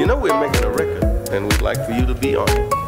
You know we're making a record, and we'd like for you to be on it.